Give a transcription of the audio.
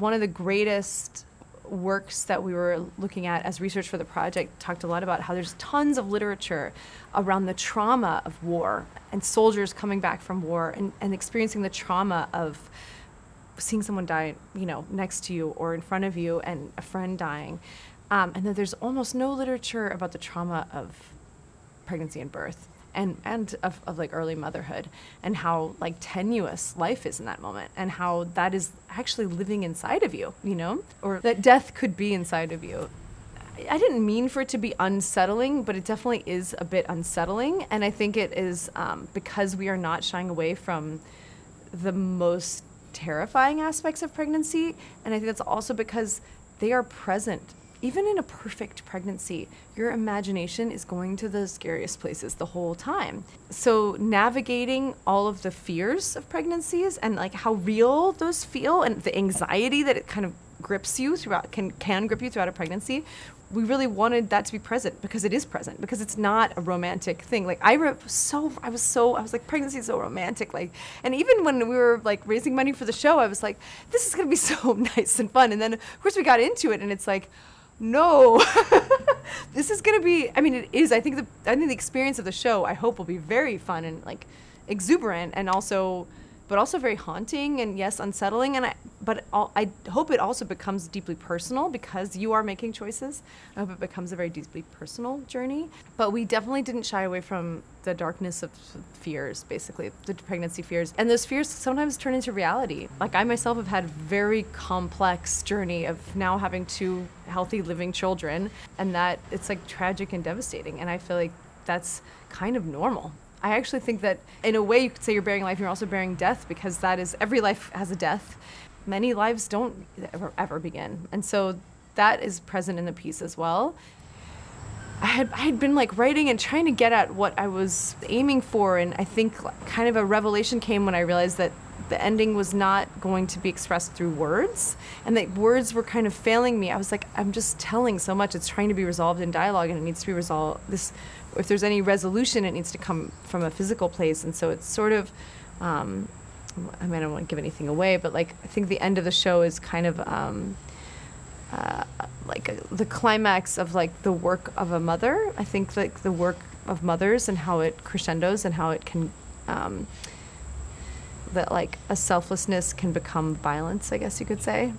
one of the greatest works that we were looking at as research for the project talked a lot about how there's tons of literature around the trauma of war and soldiers coming back from war and experiencing the trauma of seeing someone die, you know, next to you or in front of you, and a friend dying. And that there's almost no literature about the trauma of pregnancy and birth and of like early motherhood, and how like tenuous life is in that moment, and how that is actually living inside of you, you know, or that death could be inside of you. I didn't mean for it to be unsettling, but it definitely is a bit unsettling. And I think it is because we are not shying away from the most terrifying aspects of pregnancy. And I think that's also because they are present. Even in a perfect pregnancy, your imagination is going to the scariest places the whole time. So navigating all of the fears of pregnancies and like how real those feel, and the anxiety that it kind of grips you throughout, can grip you throughout a pregnancy, we really wanted that to be present, because it is present, because it's not a romantic thing. Like I was like, pregnancy is so romantic. Like, and even when we were like raising money for the show, I was like, this is gonna be so nice and fun. And then of course we got into it and it's like, no, this is gonna be, I mean, it is, I think the experience of the show, I hope, will be very fun and like exuberant, and also, but also very haunting, and yes, unsettling, and I hope it also becomes deeply personal, because you are making choices. I hope it becomes a very deeply personal journey. But we definitely didn't shy away from the darkness of fears, basically, the pregnancy fears. And those fears sometimes turn into reality. Like I myself have had a very complex journey of now having 2 healthy living children, and that it's like tragic and devastating. And I feel like that's kind of normal. I actually think that in a way you could say you're bearing life, you're also bearing death, because that is, every life has a death. Many lives don't ever begin. And so that is present in the piece as well. I had been like writing and trying to get at what I was aiming for, and I think kind of a revelation came when I realized that the ending was not going to be expressed through words, and that words were kind of failing me. I was like, I'm just telling so much. It's trying to be resolved in dialogue, and it needs to be resolved. This, if there's any resolution, it needs to come from a physical place. And so it's sort of, I mean, I don't want to give anything away, but like I think the end of the show is kind of the climax of like the work of a mother. I think like the work of mothers and how it crescendos, and how it can, that like a selflessness can become violence, I guess you could say.